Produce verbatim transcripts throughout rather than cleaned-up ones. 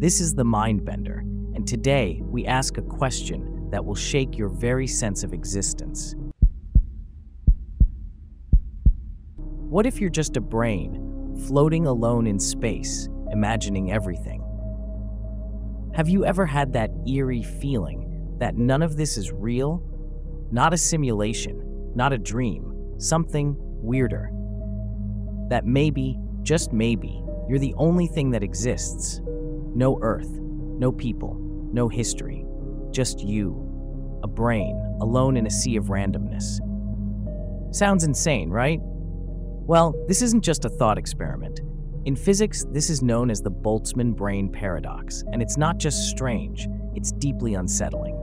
This is The Mind Bender, and today we ask a question that will shake your very sense of existence. What if you're just a brain, floating alone in space, imagining everything? Have you ever had that eerie feeling that none of this is real? Not a simulation, not a dream, something weirder. That maybe, just maybe, you're the only thing that exists. No Earth, no people, no history, just you, a brain, alone in a sea of randomness. Sounds insane, right? Well, this isn't just a thought experiment. In physics, this is known as the Boltzmann brain paradox, and it's not just strange, it's deeply unsettling.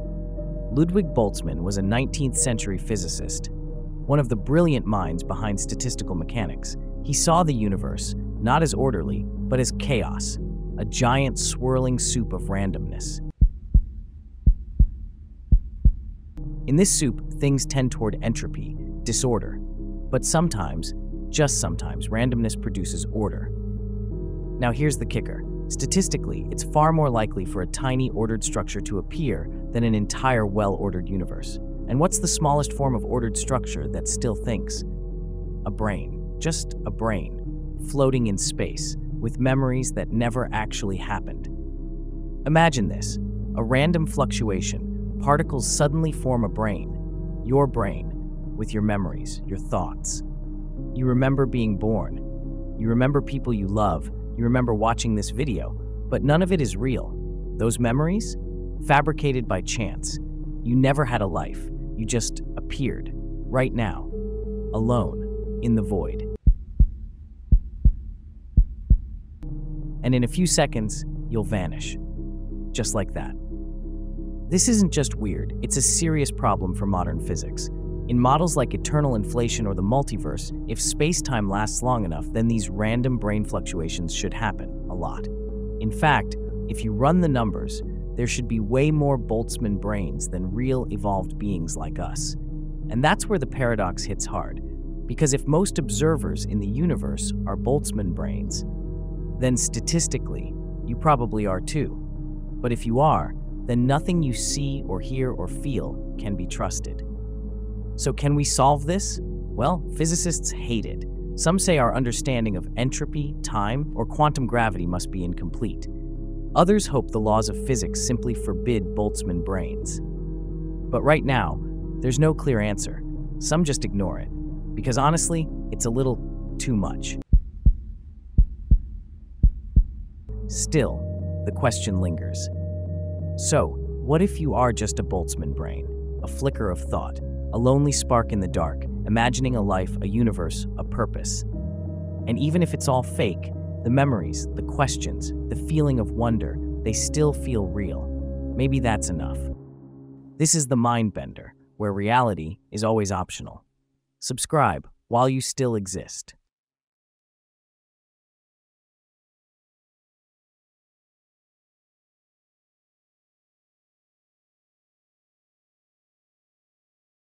Ludwig Boltzmann was a nineteenth century physicist, one of the brilliant minds behind statistical mechanics. He saw the universe, not as orderly, but as chaos, a giant swirling soup of randomness. In this soup, things tend toward entropy, disorder, but sometimes, just sometimes, randomness produces order. Now here's the kicker. Statistically, it's far more likely for a tiny ordered structure to appear than an entire well-ordered universe. And what's the smallest form of ordered structure that still thinks? A brain, just a brain, floating in space with memories that never actually happened. Imagine this, a random fluctuation, particles suddenly form a brain, your brain, with your memories, your thoughts. You remember being born, you remember people you love, you remember watching this video, but none of it is real. Those memories? Fabricated by chance. You never had a life, you just appeared, right now, alone, in the void. And in a few seconds, you'll vanish, just like that. This isn't just weird, it's a serious problem for modern physics. In models like eternal inflation or the multiverse, if space-time lasts long enough, then these random brain fluctuations should happen a lot. In fact, if you run the numbers, there should be way more Boltzmann brains than real evolved beings like us. And that's where the paradox hits hard, because if most observers in the universe are Boltzmann brains, then statistically, you probably are too. But if you are, then nothing you see or hear or feel can be trusted. So can we solve this? Well, physicists hate it. Some say our understanding of entropy, time, or quantum gravity must be incomplete. Others hope the laws of physics simply forbid Boltzmann brains. But right now, there's no clear answer. Some just ignore it, because honestly, it's a little too much. Still, the question lingers. So, what if you are just a Boltzmann brain, a flicker of thought, a lonely spark in the dark, imagining a life, a universe, a purpose? And even if it's all fake, the memories, the questions, the feeling of wonder, they still feel real. Maybe that's enough. This is The Mind Bender, where reality is always optional. Subscribe while you still exist.